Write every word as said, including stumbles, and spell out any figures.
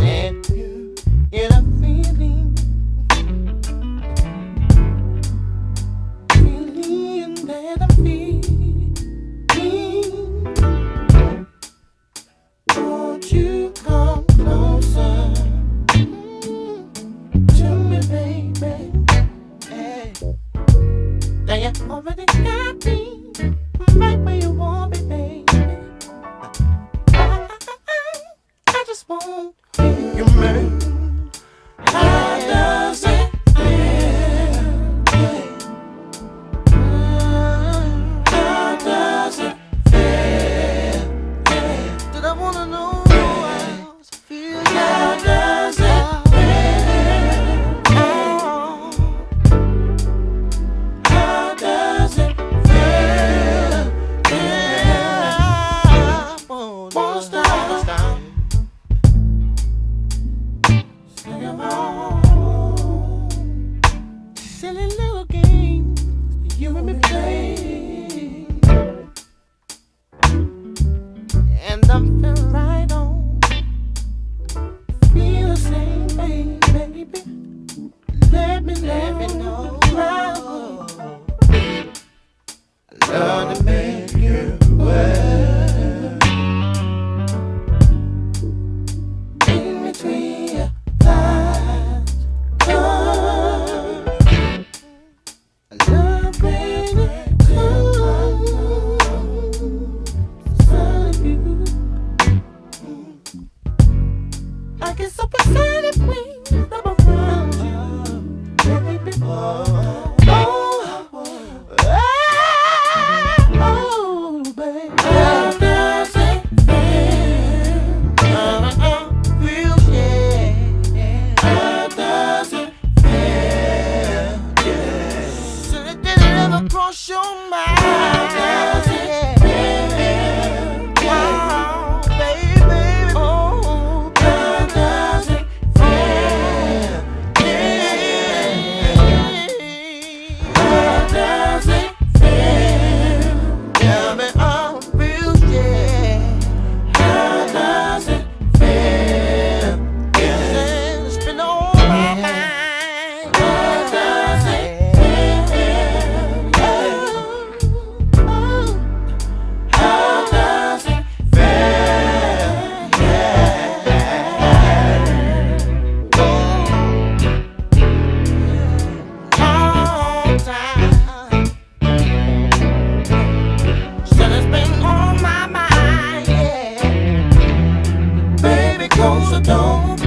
and you in a feeling, feeling that I'm feeling. Won't you come closer to me, baby? Hey, now you already got me right where you want me, baby. I just want you, man. How does it feel? How does it feel? Did I want to know how it feels? How does it feel? Oh. How does it feel? Yeah. Won't stop. Silly little game you and me play, and I'm feeling right on. Feel the same way, baby. Let me let me know. I love to make you well. In between your thighs. I get so excited when I'm around you, baby. Oh, oh, oh, oh, baby. How does it feel? How does it feel? Yeah. How does it feel? Yeah. So that did it ever cross your mind? How does it feel? Wow. So don't